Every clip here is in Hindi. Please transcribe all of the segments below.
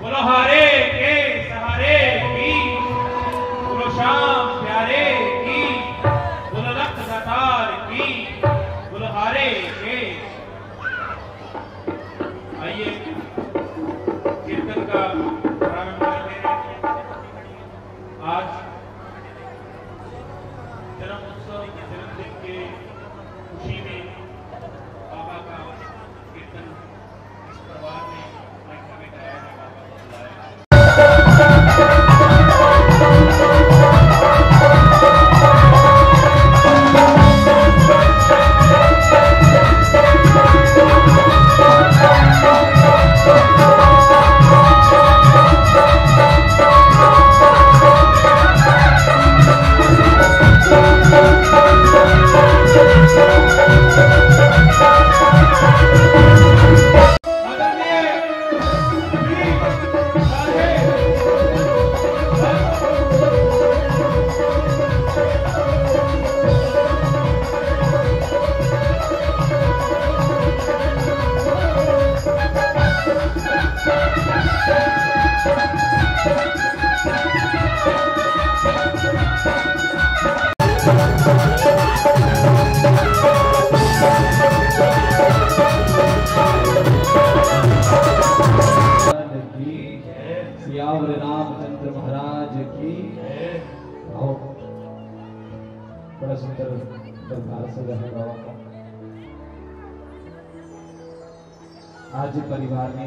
बोलो हारे के सहारे की, बोलो शाम प्यारे की, बोलो रक्त दातार की, बोलो हारे के। आइए कीर्तन का आज जन्म उत्सव के जन्मदिन के खुशी में बाबा का कीर्तन इस परिवार ने माइक में गाया है, बाबा को बड़ा सुंदर दरबार सजा है बाबा का। आज परिवार ने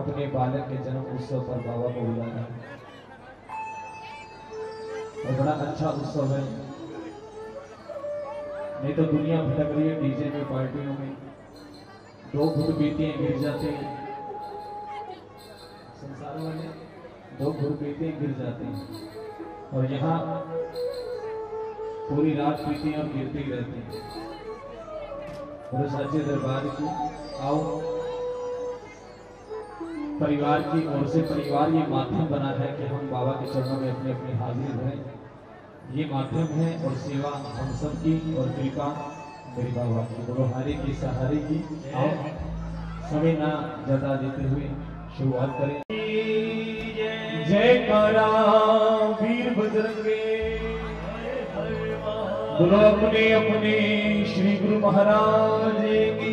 अपने बालक के जन्म उत्सव पर बाबा को बुलाया और बड़ा अच्छा उत्सव है। नहीं तो दुनिया भटक रही है डीजे में, पार्टियों में, दो घुट पीते हैं गिर जाते हैं, संसार वाले दो घुट पीते हैं गिर जाते हैं, और यहाँ पूरी रात पीते हैं और गिरते ही रहते हैं। साचे दरबार की आओ परिवार की ओर से, परिवार ये माध्यम बना है कि हम बाबा के चरणों में अपने अपने हाजिर हैं। ये माध्यम है और सेवा हम सब की और कृपा मेरे बाबा की। बोलो हारे की सहारे की। आओ समय ना जता देते हुए शुरुआत करें। जय कारा वीर बजरंगे, बोलो अपने अपने श्री गुरु महाराज की।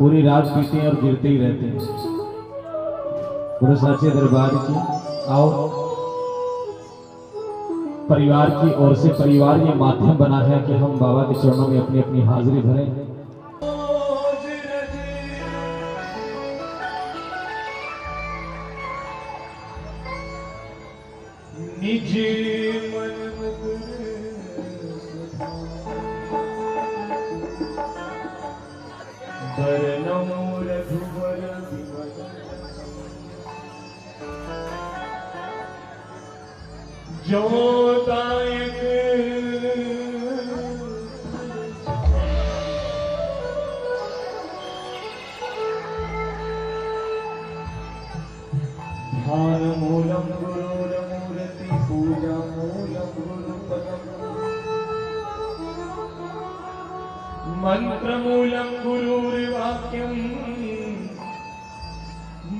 पूरी रात पीते हैं और गिरते ही रहते हैं। गुरु साचे दरबार की आओ परिवार की ओर से, परिवार ये माध्यम बना है कि हम बाबा के चरणों में अपनी अपनी हाजिरी भरें। निज मन पर नमो रघुवर जो तायक ध्यान मूलम गुरुर्मूर्ति पूजा मूलम गुरुपदम् मंत्रमूलम गुरुर्वाक्यम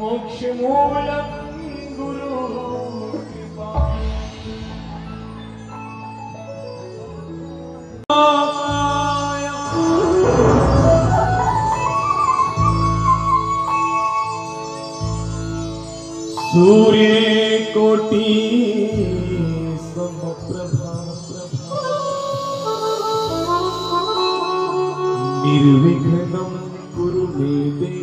मोक्षमूलम सूर्य कोटि समप्रभा निर्विघ्नं कुरु मे देव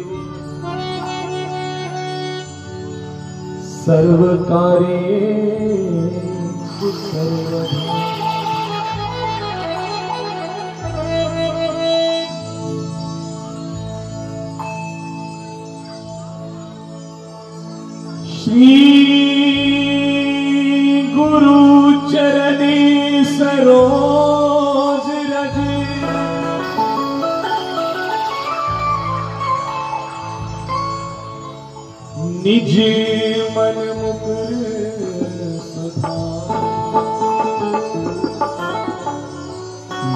सर्वकार्येषु सर्वदा। श्री गुरु चरणे सरोज रज निज मन मुकुर सदा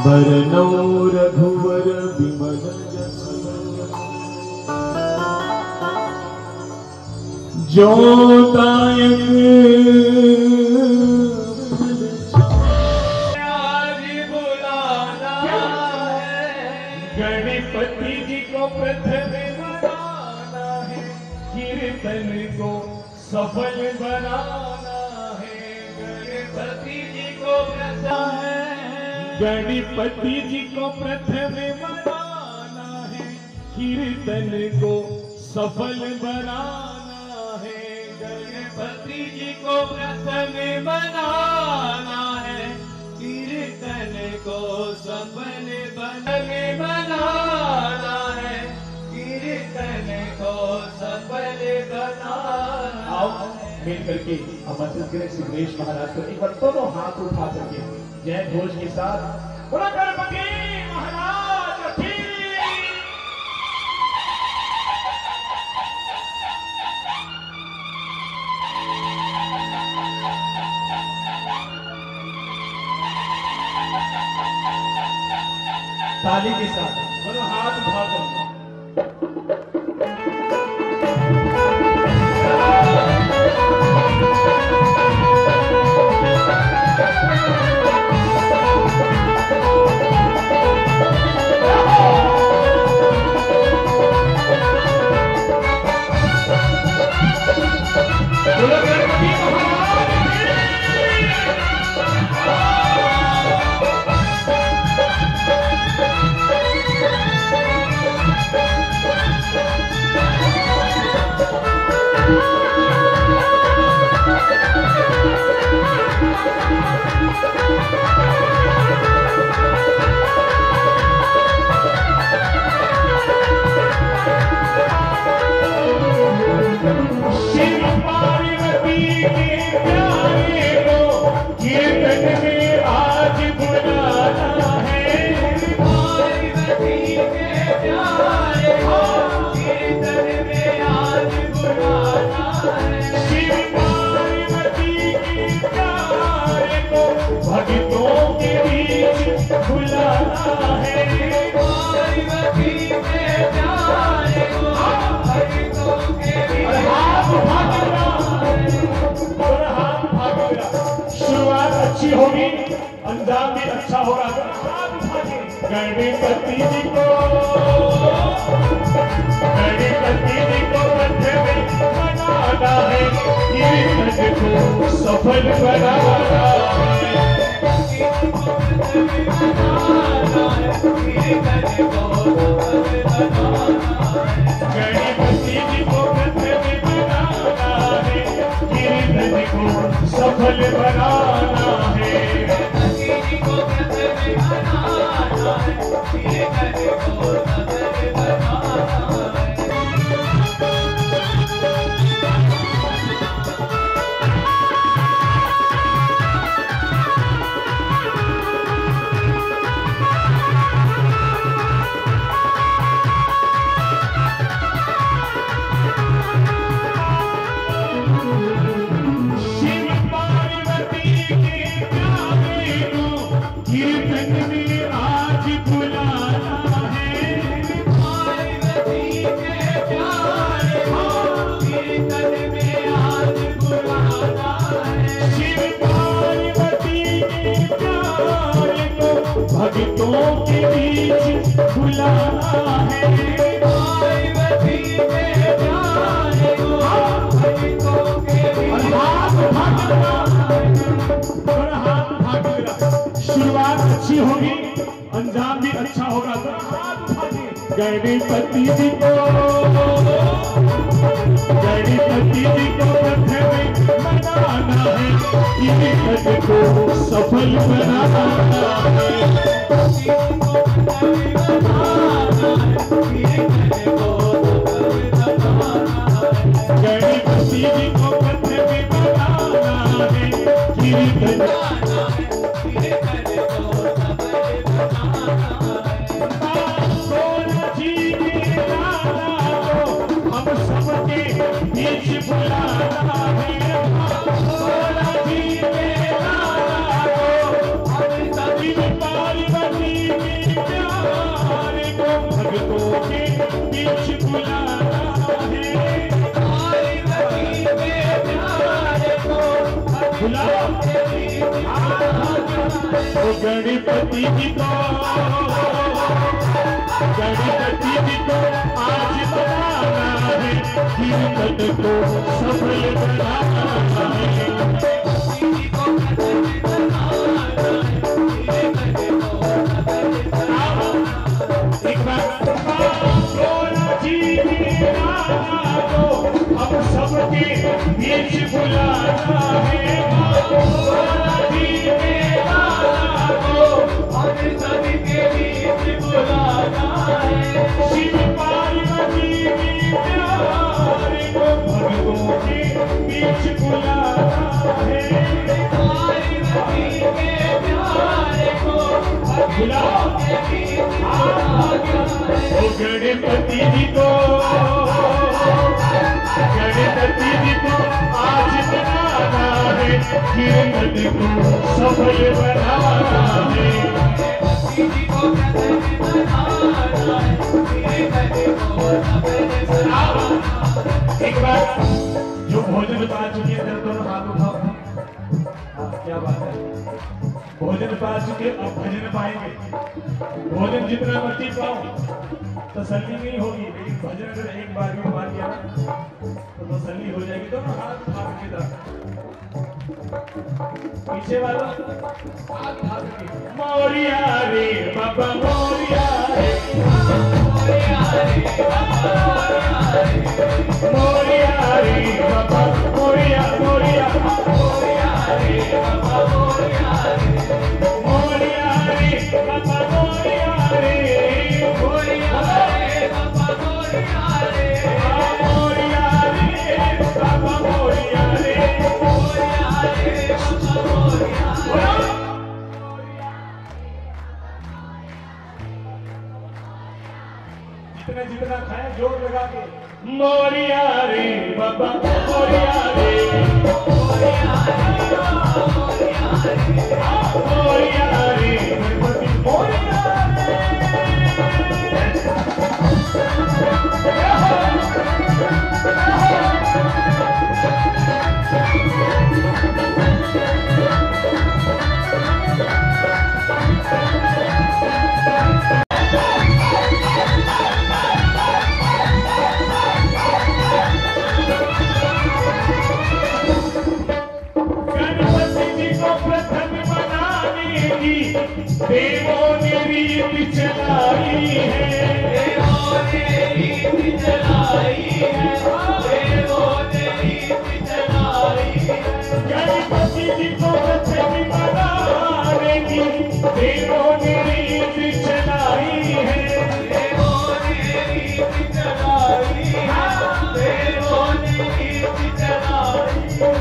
बरनौ रघुवर विमल जस जो तायक आज बुलाना है गणपति जी को प्रथम बनाना है कीर्तन को सफल बनाना है गणपति जी को प्रथम है गणपति जी को प्रथम बनाना है कीर्तन को सफल बनाना गणपति जी को प्रसन्न बनाना है कीर्तन को सफल बनाना है कीर्तन को सफल बनाना। आओ मिलकर के आमंत्रित करें श्री गणेश महाराज को। एक बार दोनों हाथ उठा करके जय घोष के साथ बोला गणपति महाराज। ताली के साथ दोनों हाथ उठा गणपति जी को बनाना है कीर्तन को सफल बनाना है गणपति जी को बनाना है कीर्तन को सफल बनाना है बनाना है तेरे घर को सफल बनाना पर्वतों के बीच खुला है, पार्वती में जाने पर्वतों के बीच। हाथ भाग रहा और हाथ भाग रहा, शुरुआत अच्छी होगी अंजाम भी अच्छा होगा। गणपति जी को, गणपति जी को बनाना है, व्रत को सफल बनाना है। गणपति जी को व्रत में बनाना है, व्रत गणपति जी को, गणपति जी को आज बनाना है, व्रत को सफल बनाना है। एक बार जी को अब सबके बीच बुलाना है, सभी के बीच बुलाना है। शिव पार्वती प्यार को भक्तों के बीच बुलाना है, पार्वती के प्यार को भक्तों के बीच बुलाना है। गणपति जी को, गणपति जी को आज बनाना है, व्रत को सफल बनाना है। एक बार जो भोजन पा चुके हैं दोनों हाथ उठाओ। क्या बात है, भोजन पा चुके अब भजन पाएंगे। भोजन जितना मर्जी पाओ तसल्ली नहीं होगी, लेकिन भजन अगर एक बार भी पा लिया तो तसल्ली हो जाएगी। दोनों हाथ उठा के पीछे वाला हाथ उठा के मोरिया रे बाबा मोरिया रे, मोरिया रे बाबा, मोरिया रे बाबा, मोरिया मोरिया, मोरिया रे बाबा, मोरिया रे, मोरिया रे बाबा, मोरिया रे, मोरिया रे बाबा, मोरिया रे, मोरिया रे बाबा, मोरिया रे, मोरिया रे बाबा, मोरिया रे। जितना जितना खाया जोर लगा के मोरिया रे बाबा, मोरिया रे, मोरिया रे बाबा, मोरिया रे, मोरिया रे गणपति, मोरिया देवों ने रीत चलाई है, देवों ने रीत चलाई है, देवों ने रीत चलाई है। गणपति जी को बच्चे बनाने की देवों ने रीत चलाई है, देवों ने रीत चलाई है, देवों ने रीत चलाई है।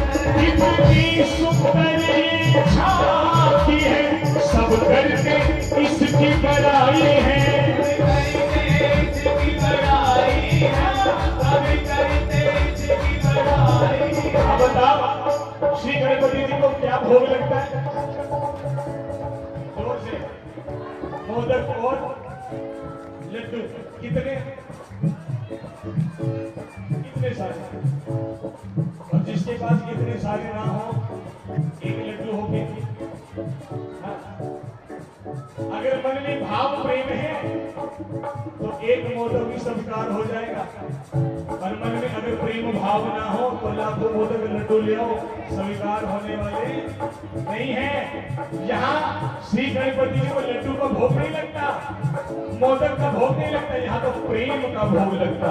कितनी सुंदर छाती है, सब करके इसकी बड़ाई है, इसकी बड़ाई है, सब करते इसकी बड़ाई है। अब बताओ श्री गणपति जी को क्या भोग लगता है? जोर से मोदक और लड्डू। कितने कितने सारे, और जिसके पास कितने सारे ना हो एक लड्डू हो गए। अगर तो एक मोदक भी स्वीकार हो जाएगा। मन मन में अगर प्रेम भाव ना हो तो लाखों मोदक लड्डू ले आओ, स्वीकार होने वाले नहीं है। यहाँ श्री गणपति जी को लड्डू का भोग नहीं लगता, मोदक का भोग नहीं लगता, यहाँ तो प्रेम का भोग लगता।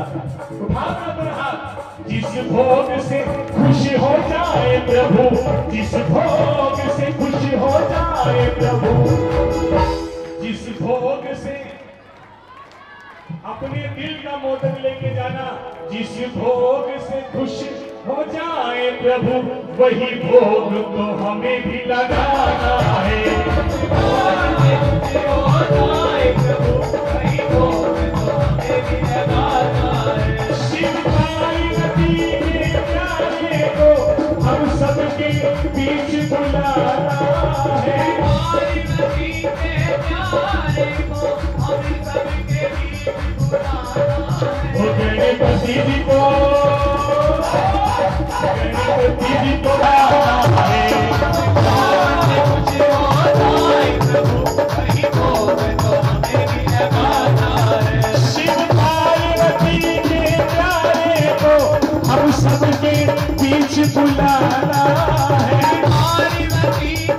उठाना पर हाथ, जिस भोग से खुश हो जाए प्रभु, जिस भोग से खुश हो जाए प्रभु, जिस भोग से अपने दिल का मोदक लेके जाना, जिस भोग से खुश हो जाए प्रभु, वही भोग तो हमें भी लगाना है। शिवकाली नदी में प्यारे को हम सबके बीच बुलाना है। शिवकाली नदी में प्यारे को हम सबके बीच गणपति जी को, गणपति जी को गाना है। शिव पार्वती के प्यारे को हम सबके बीच बुलाना है। पार्वती के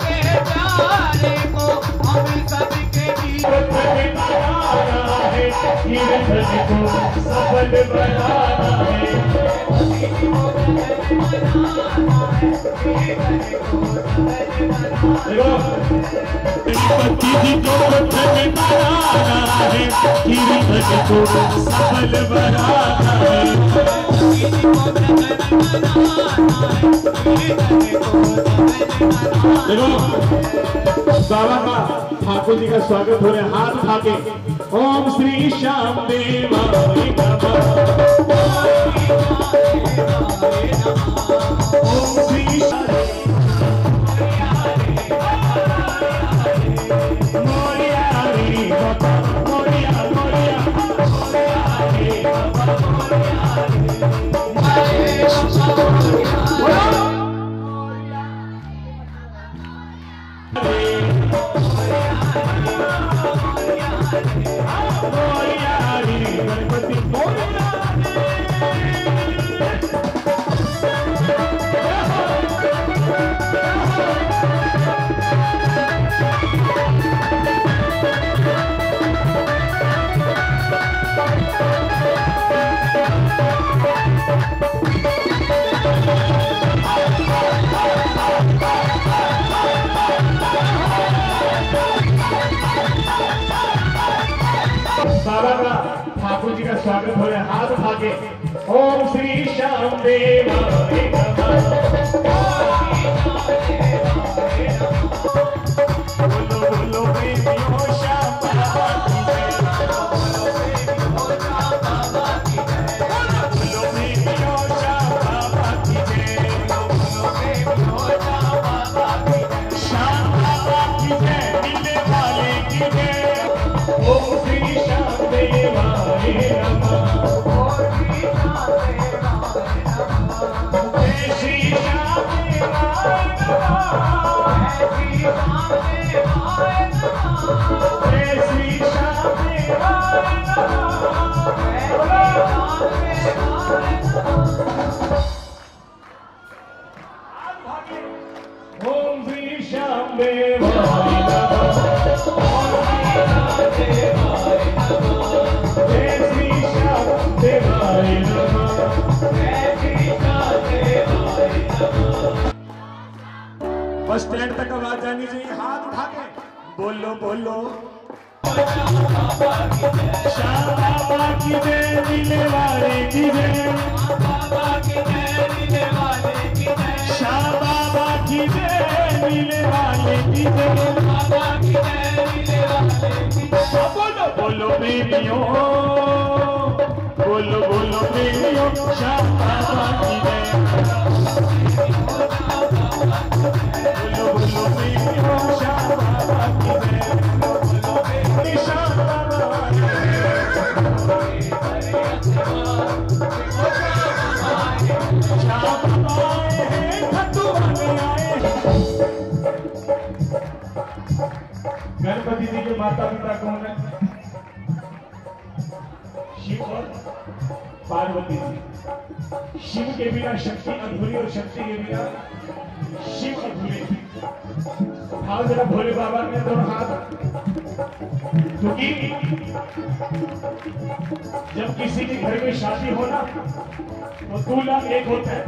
प्यारे को हम सबके बीच बुलाना है। को सबल बनाना है, गणपति जी को बनाना है, को सबल बनाना है, बाबा का ठाकुर जी का स्वागत हो रहे। हाथ थाके ओम श्री श्याम देवाय नमः। ओम श्री ठाकुर जी का स्वागत हो रहा है। हाथ उठा के ओम श्री श्याम देवाय नमः। बोलो बोलो बेबी हो श्याम बाबा की जय, बोलो बेबी हो श्याम बाबा की जय, बोलो बेबी हो श्याम बाबा की जय, बोलो बेबी हो श्याम बाबा की जय, श्याम बाबा की जय, मिलने वाले की जय। ओम श्री श्याम देवाय नमः। ओम श्री श्याम देवाय बस स्टैंड तक आवाज जानी चाहिए। हाथ उठा के बोलो बोलो श्याम बाबा की जय, मिलने वाले की जय, श्याम बाबा की जय, मिलने वाले की जय। बोलो बोलो बेबियों, बोलो बोलो बेबियों, श्याम बाबा की जय, गणपति जी के माता पिता कौन है? पार्वती थी। शिव के बिना शक्ति अधूरी और शक्ति के बिना शिव अधूरे थी। भाव जरा भोले बाबा ने दोनों हाथ, क्योंकि जब किसी के घर में शादी होना तो दूल्हा एक होता है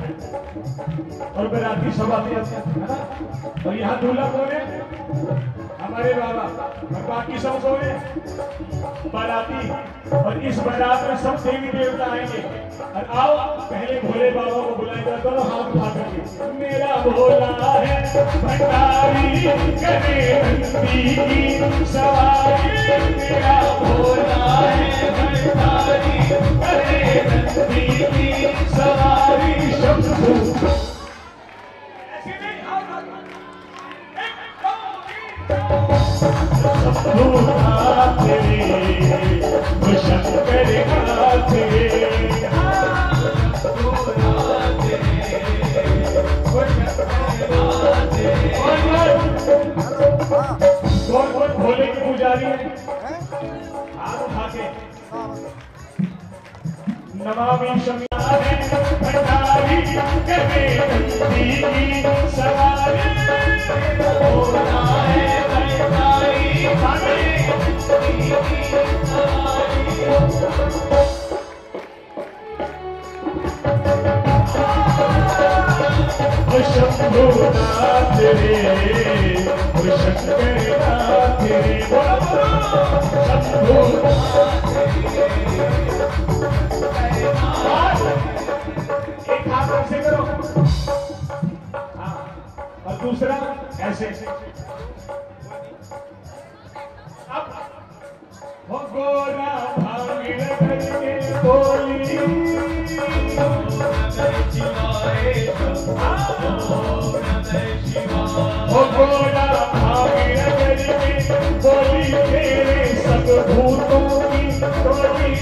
और बराती सब आते हैं ना, और यहाँ दूल्हा कौन है? हमारे बाबा। और बाकी सब कौन है? बराती। और इस बारात में सब देवी देवता आएंगे। और आओ पहले भोले बाबा को बुलाएगा, दोनों हाथ उठा करके मेरा भोला है भंडारी करे सवारी, मेरा भोला है भंडारी करे नंदी की सवारी। शब्द नमामि शंकराय भंडारी करे नंदी सवारी, भोला है भंडारी करे नंदी सवारी। शंभु नाथ रे शंकर नाथ रे, शंभु नाथ रे। एक हाथ ऐसे करो, हाँ, और दूसरा ऐसे। अब हो गोरा भांग करके बोली हो गोरा भांग करके बोली तेरे सब भूतों की टोली।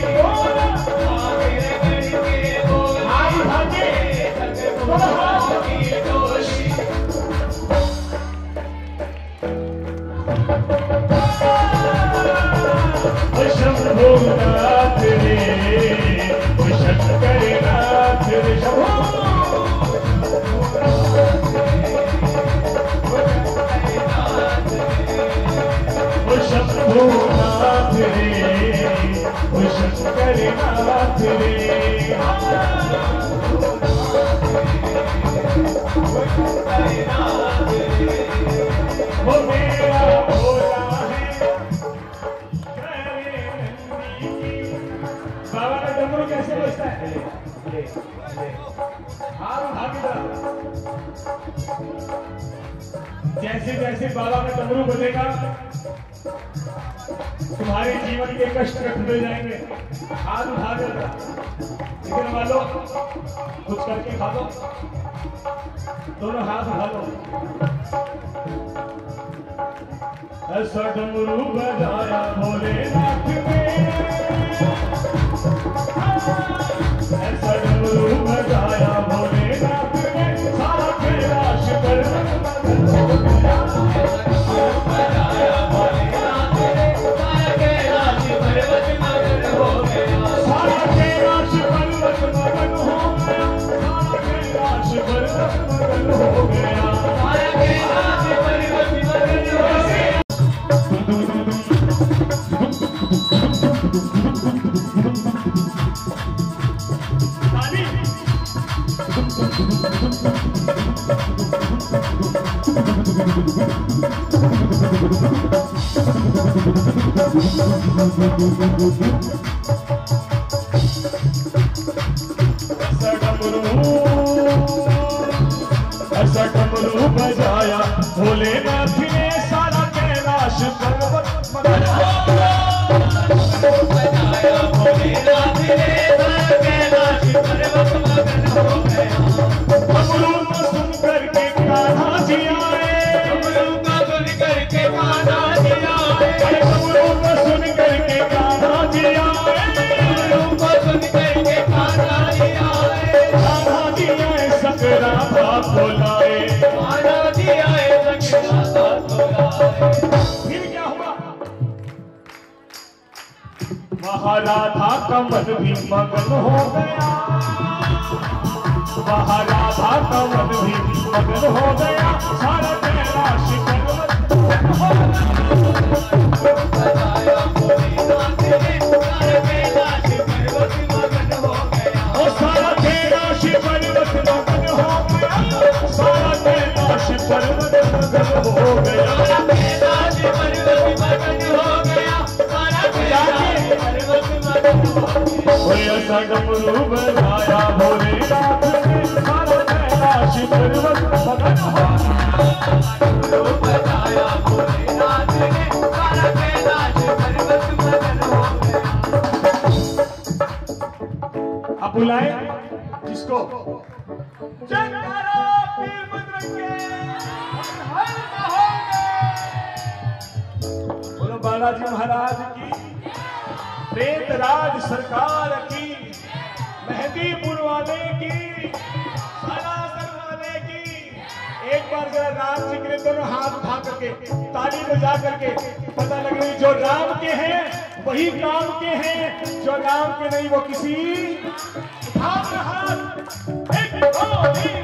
जैसे जैसे बाबा में डमरू बजेगा तुम्हारे जीवन के कष्ट खुल जाएंगे। हाथ उठा देगा, इधर वालों कुछ करके खा दो, दोनों हाथ उठा दो। ऐसा डमरू बजाया भोलेनाथ ने, ऐसा डमरू बजाया भोलेनाथ ने, सारा कैलाश पर राधा का मन भी मगन हो गया, महाराधा का मन भी मगन हो गया, सारा तेरा शिकन हो डमरू बजाया भोले नाथ ने, सारा कैलाश पर्वत मगन हो गया, डमरू बजाया भोले नाथ ने, सारा कैलाश पर्वत मगन हो गया। अब बुलाए किसको? जयकारा पीर मंत्र के हर महोत्सव। बोलो बालाजी महाराज की, प्रेत राज सरकार की, मेहदीपुर वाले की, सलासर वाले की। एक बार जरा राम जी के दोनों हाथ उठा करके ताली बजा करके पता लग रही, जो राम के हैं वही काम के हैं, जो राम के नहीं वो किसी हाथ हाथ। एक दो तीन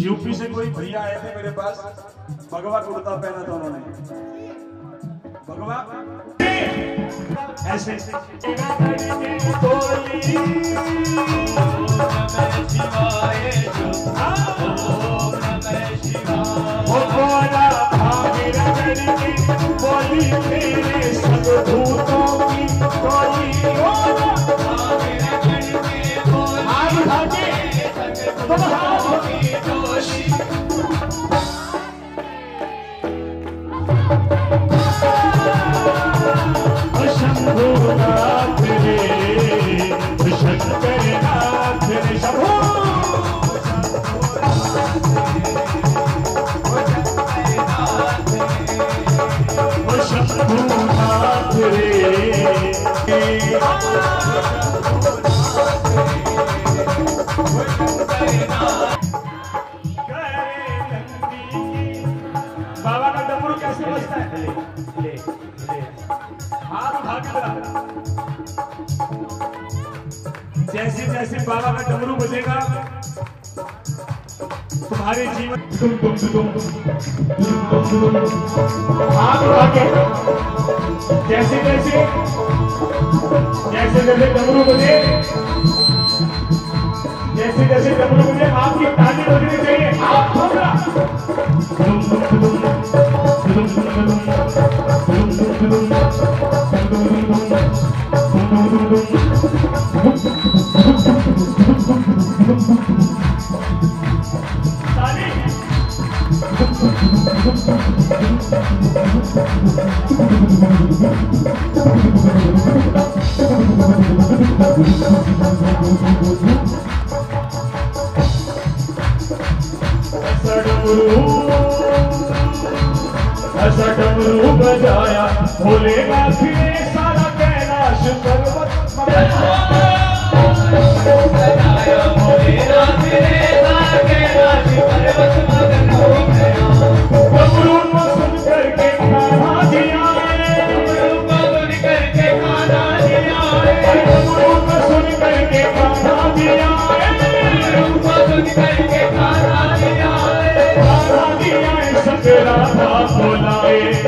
यूपी से कोई भैया आए थे मेरे पास, भगवा कुर्ता पहना था उन्होंने, भगवा ऐसे जैसे जैसे बाबा का डमरू बजेगा तुम्हारे जीवन हाथ उठा के, जैसे जैसे जैसे जैसे डमरू बजे, जैसे जैसे डमरू बजे आपकी ताली बजनी चाहिए। आप डमरू बजाया भोले नाथ ने, सारा कैलाश पर्वत बजाया भोले नाथ ने, सारा कैलाश पर्वत मगन हो गया। डमरू को सुन करके खाना दिया, डमरू को सुन करके खाना दिया, डमरू को सुन करके खाना दिया, डमरू को सुन करके खाना दिया, खाना दिया सतरा था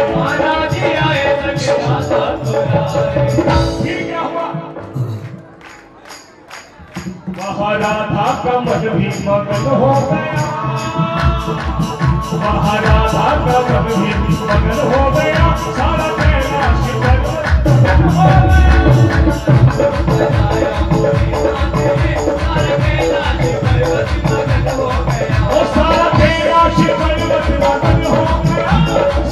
महाराजी आए। फिर क्या हुआ? राधा का मन भी मगन हो गया, राधा का मन भी मगन हो गया, सारा कैलाश मगन हो गया, ओ सारा कैलाश पर्वत मगन हो गया,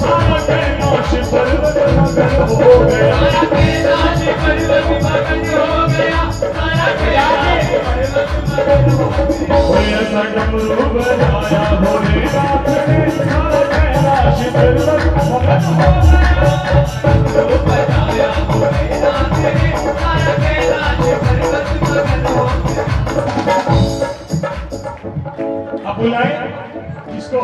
सारा कैलाश पर्वत मगन हो गया, सारा कैलाश पर्वत मगन हो गया, सारा कैलाश डमरू बजाया भोले नाथ ने, सारा कैलाश पर्वत मगन हो गया, डमरू बजाया भोले नाथ ने, सारा कैलाश पर्वत मगन हो गया। अब बुलाए किसको?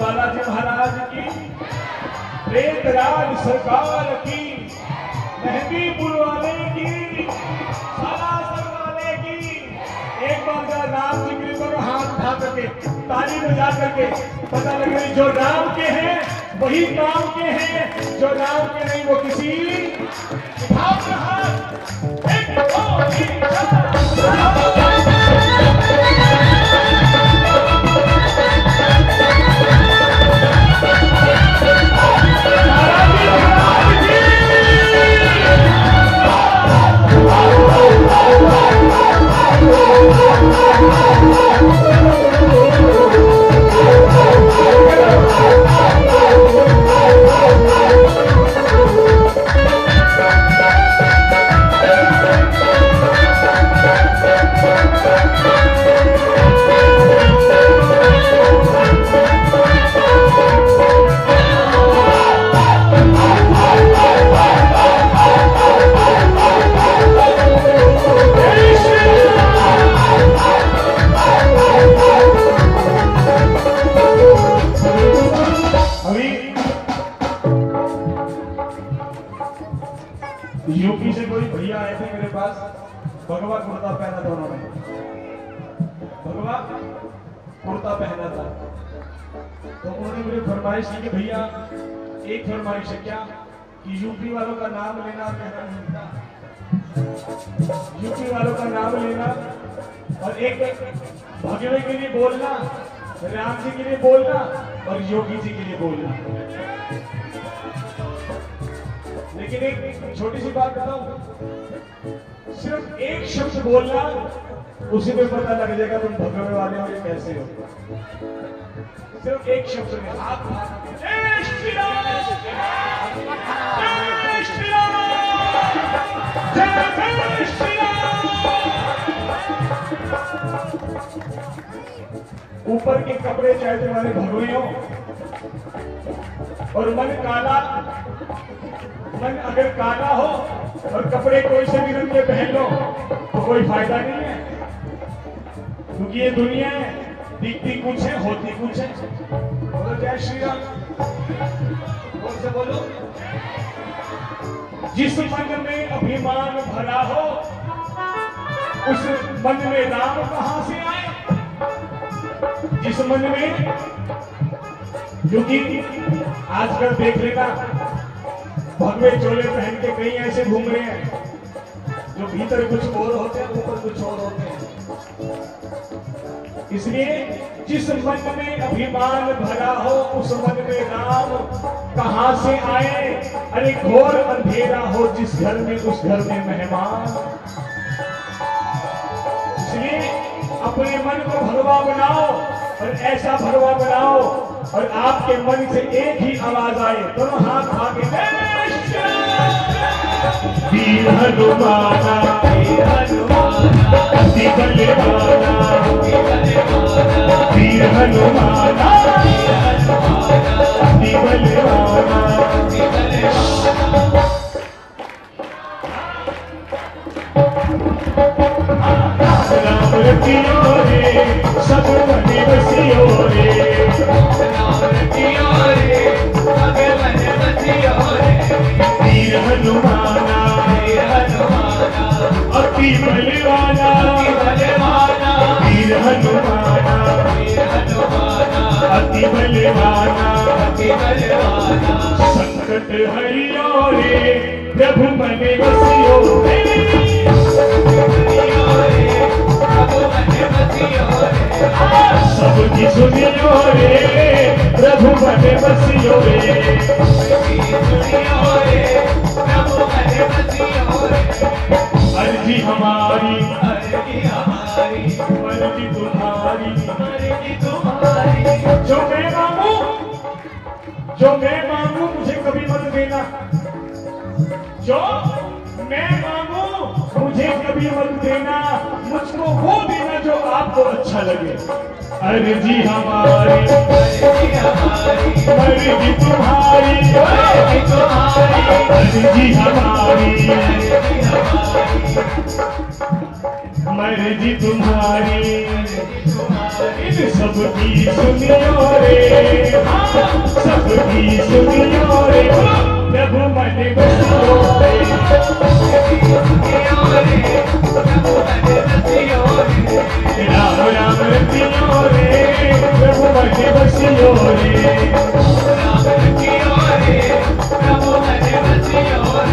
बालाजी महाराज की, रेत राज सरकार की, मेहंदीपुर वाले की, सलासर वाले की। एक बार जरा राम जिक्र करो, हाथ उठा करके ताली बजा करके पता लगे जो राम के हैं वही काम के हैं, जो राम के नहीं वो किसी उठाओ हाथ। यूपी से कोई भैया आए थे मेरे पास, भगवा कुर्ता पहना था उन्होंने, भगवा कुर्ता पहना था। तो उन्होंने मेरी फरमाइश की कि भैया एक फरमाइश है क्या कि यूपी वालों का नाम लेना कहना नहीं था, यूपी वालों का नाम लेना और एक भगवे के लिए बोलना, राम जी के लिए बोलना और योगी जी के लिए बोलना। लेकिन एक छोटी सी बात बताऊं, सिर्फ एक शब्द बोलना उसी पे पता लग जाएगा तुम भगवे वाले हो कैसे हो। सिर्फ एक शब्द में हाथ ऊपर के कपड़े चाहे तुम्हारे भगवे हो और मन काला, मन अगर काला हो और कपड़े कोई से भी रंग के पहन लो तो कोई फायदा नहीं है, क्योंकि ये दुनिया है, दिखती कुछ है होती कुछ है। बोलो जय श्री राम, बोल से बोलो। जिस मन में अभिमान भरा हो उस मन में राम कहां से आए, जिस मन में, क्योंकि आजकल देख लेना भगवे चोले पहन के कई ऐसे घूम रहे हैं जो भीतर कुछ और होते हैं ऊपर कुछ और होते हैं। इसलिए जिस मन में अभिमान भरा हो उस मन में राम कहां से आए। अरे घोर अंधेरा हो जिस घर में उस घर में मेहमान। इसलिए अपने मन को भगवा बनाओ और ऐसा भगवा बनाओ और आपके मन से एक ही आवाज आए, दोनों हाथ आगे वीर हनुमाना, वीर हनुमाना, अति बल बाना, वीर हनुमाना, अति बल बाना। राम रतियो रे सब मन बसियो रे, राम रतियो रे सब मन बसियो रे, वीर हनुमाना, वीर हनुमाना, अति बलवाना, वीर केवलवाना संकट हरियो रे प्रभु मन बसियो रे सब की सुनियो रे प्रभु मन बसियो रे अर्जी हमारी अर्जी तुम्हारी जो मैं मांगू मुझे कभी मत देना, जो मैं मांगू मुझे कभी मत देना, मुझको वो देना जो आपको अच्छा लगे। अर्जी हमारी अर्जी तुम्हारी अर्जी हमारी मर्जी तुम्हारी सबकी सुनियो रे सबकी सुनियो रे प्रभु मन बसियो रे राम राम रतियो रे प्रभु मन बसियो रे राम रतियो रे प्रभु मन बसियो रे।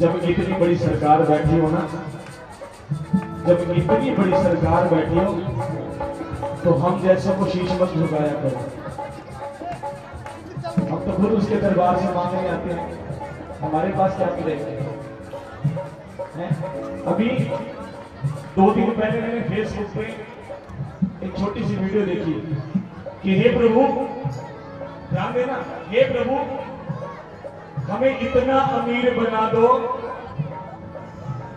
जब इतनी बड़ी सरकार बैठी हो ना, जब इतनी बड़ी सरकार बैठी हो तो हम जैसे को शीश मत झुकाया करो। हम तो खुद उसके दरबार से मांगने आते हैं, हमारे पास क्या मिलेगा। अभी 2 दिन पहले मैंने फेसबुक पे एक छोटी सी वीडियो देखी कि हे प्रभु, ध्यान देना, हे प्रभु हमें इतना अमीर बना दो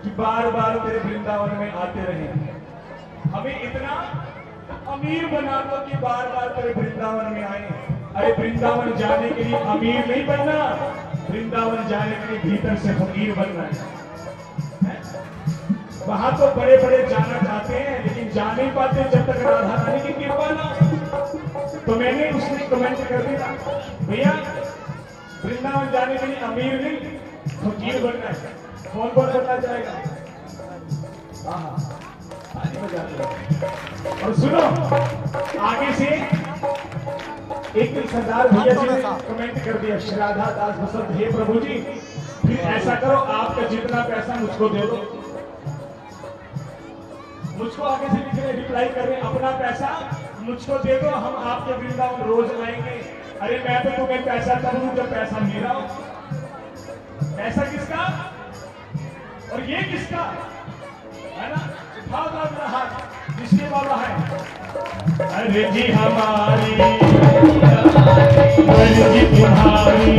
कि बार बार तेरे वृंदावन में आते रहें। हमें इतना अमीर बना दो कि बार बार तेरे वृंदावन में आए। अरे वृंदावन जाने के लिए अमीर नहीं बनना, वृंदावन जाने के लिए भीतर से फकीर बनना है। वहां तो बड़े बड़े जाना चाहते हैं लेकिन जा नहीं पाते जब तक राधा रानी की कृपा ना। तो मैंने उसने कमेंट कर दिया, भैया वृंदावन जाने के लिए अमीर नहीं फकीर बनना है। कौन कौन बनना चाहेगा? और सुनो, आगे से एक सरदार भैया जी ने कमेंट कर दिया, श्राद्धा दास बसंत, हे प्रभु जी फिर ऐसा करो आपका जितना पैसा मुझको दे दो। मुझको आगे से लिखने रिप्लाई कर रहे, अपना पैसा मुझको दे दो, हम आपके वृंदावन रोज आएंगे। अरे मैं तो तुम्हें पैसा करूं जब पैसा मेरा हो। पैसा किसका और ये किसका है ना, जिसके बाबा है। अरे जी हमारी अरे जी तुम्हारी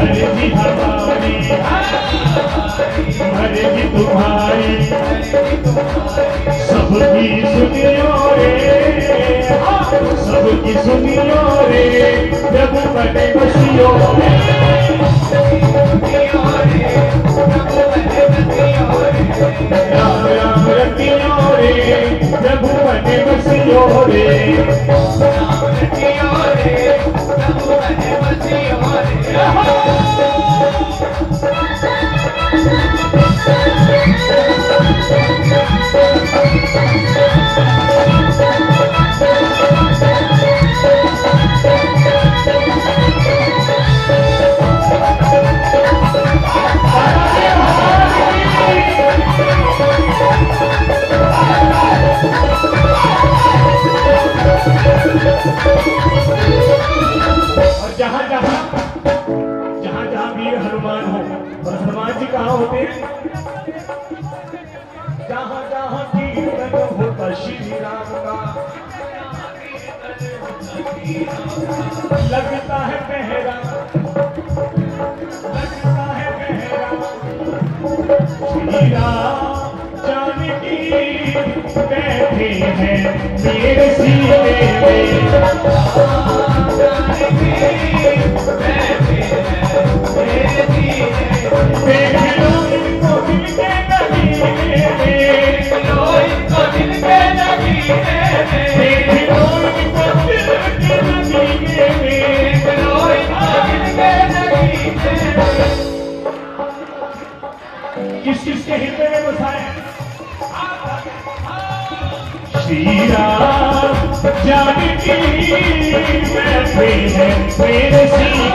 अरे जी हमारी अरे जी तुम्हारी सबकी सुनियो रे सबकी सुनियो रे प्रभु मन बसियो रे राम राम रतियो रे प्रभु मन बसियो रे राम रतियो रे प्रभु मन बसियो रे। और जहां जहां जहां जहां वीर हनुमान हो, और हनुमान जी कहां होते हैं? जहां जहां कीर्तन होता श्री राम का लगता है पहरा, लगता है पहरा। श्री राम जाने की बैठे हैं किस किस के हृदय में बसाया श्री राम जानकी मैं प्रेम है मेरे सीने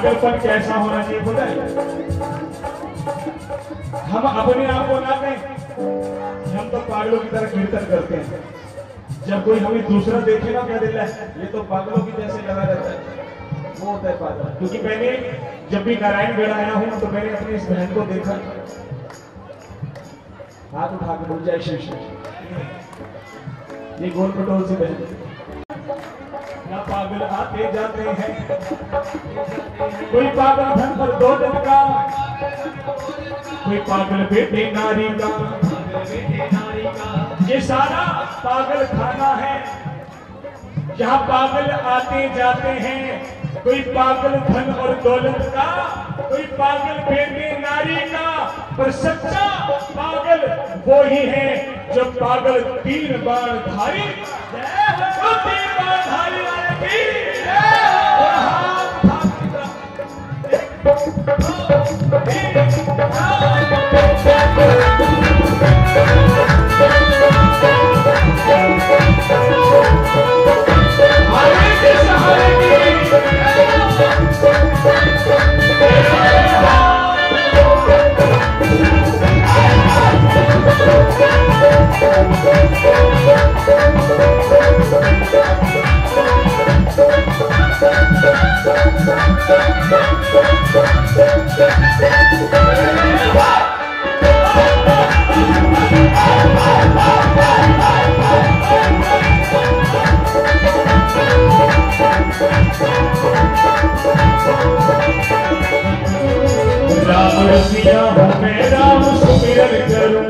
पागलपन कैसा होना चाहिए बोला हम अपने आप को ना कहें हम तो पागलों की तरह कीर्तन करते हैं। जब कोई हमें दूसरा देखे ना क्या देता है ये तो पागलों की जैसे लगा रहता है वो होता है पागल। क्योंकि मैंने जब भी नारायण बेड़ा आया हूं तो मैंने अपनी इस बहन को देखा हाथ उठा के बोल जाए शीर्ष ये गोल पटोल से बहन ना पागल आते जाते हैं कोई पागल धन पर दो दिन का कोई पागल बेटे नारी का ये सारा पागल खाना है जहाँ पागल आते जाते हैं कोई पागल धन और दौलत का कोई पागल बेटे नारी का पर सच्चा पागल वो ही है जो पागल तीन बाण धारी राम रसिया हूँ मैं राम सुमिरन करो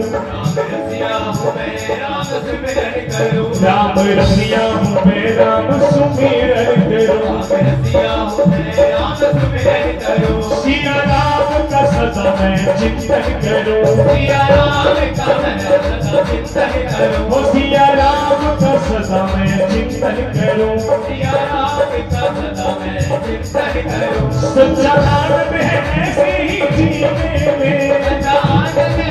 सिया राम का सदा मैं चिंतन करो सिया राम का चिंतन करो सिया राम का सदा मैं चिंतन करो सिया राम का सदा मैं चिंतन करो सच्चा आनंद है ऐसे ही जीने में सच्चा आनंद है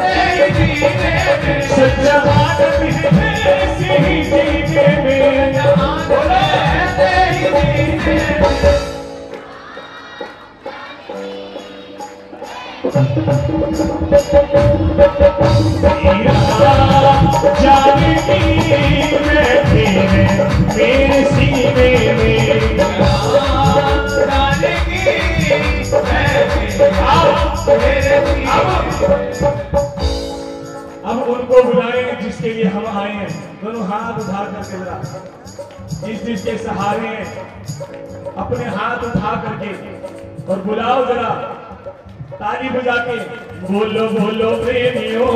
ऐसे ही जीने में सच्चा आनंद है जानकी मैं सहारे हैं, दोनों हाथ उठाकर करके जरा जिस चीज के सहारे हैं अपने हाथ उठा करके और बुलाओ जरा ताली बजा के, बोलो बोलो प्रेमियों,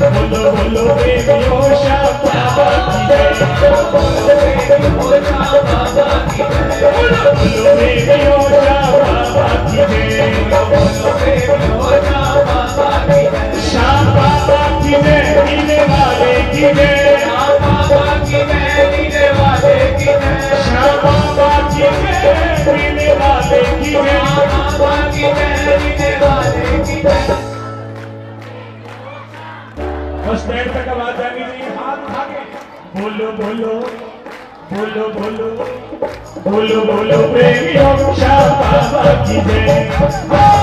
बोलो बोलो प्रेमियों शाह बाबा की जय, बोलो प्रेमियों शाह बाबा की जय, बोलो प्रेमियों शाह बाबा की जय, बोलो प्रेमियों शाह बाबा की जय, शाह बाबा की जय, नीले वाले की जय, शाह बाबा की जय, नीले वाले की जय, शाह बाबा की जय, नीले वाले की जय। बस देर तक आवाज जानी चाहिए, हाथ उठा के बोलो बोलो बोलो बोलो बोलो बोलो प्रेमियों शाह बाबा की जय, शाह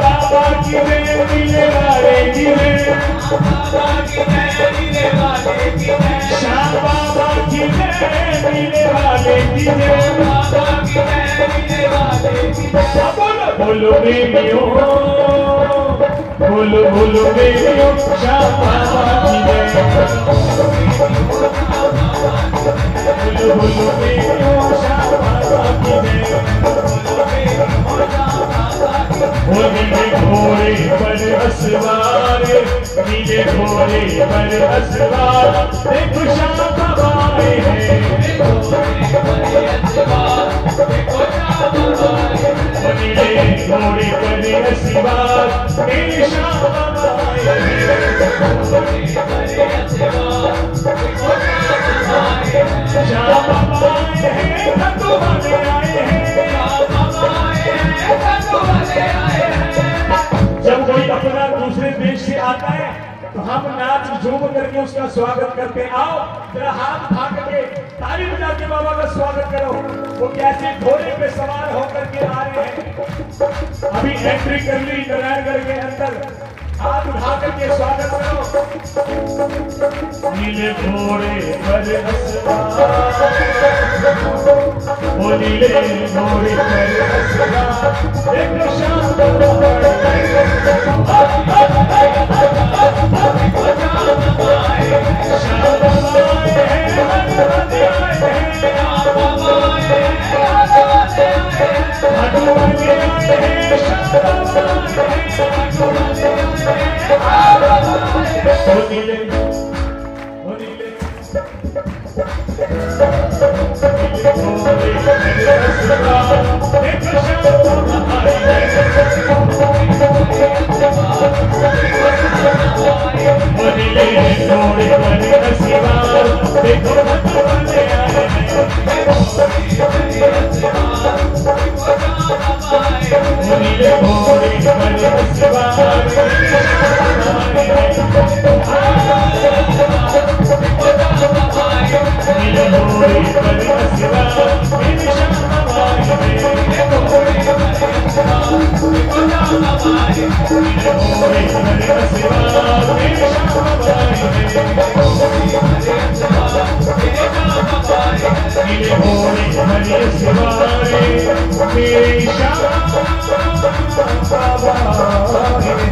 बाबा की जय, नीले वाले की जय, शाह बाबा की जय, नीले वाले की जय, बोलो प्रेमियों, बोलो बोलो प्रेमियों शाह बाबा की जय, बोलो बोलो प्रेमियों शाह बाबा की जय, नीले घोड़े पर असवार, नीले घोड़े पर असवार, देखो शाह बाबा आए हैं, नीले घोड़े पर असवार शाह बाबा आए हैं। जब कोई अपना दूसरे देश से आता है तो हम नाच झूम करके उसका स्वागत करते। आओ जरा हाथ उठा के ताली बजा के बाबा का स्वागत करो। वो कैसे घोड़े पे सवार होकर के आ रहे हैं। अभी एंट्री कर ली नारायणगढ़ के अंदर। हाथ उठा करके स्वागत करो। नीले घोड़े पर असवार, वो नीले घोड़े पर असवार, एक शाम Baba,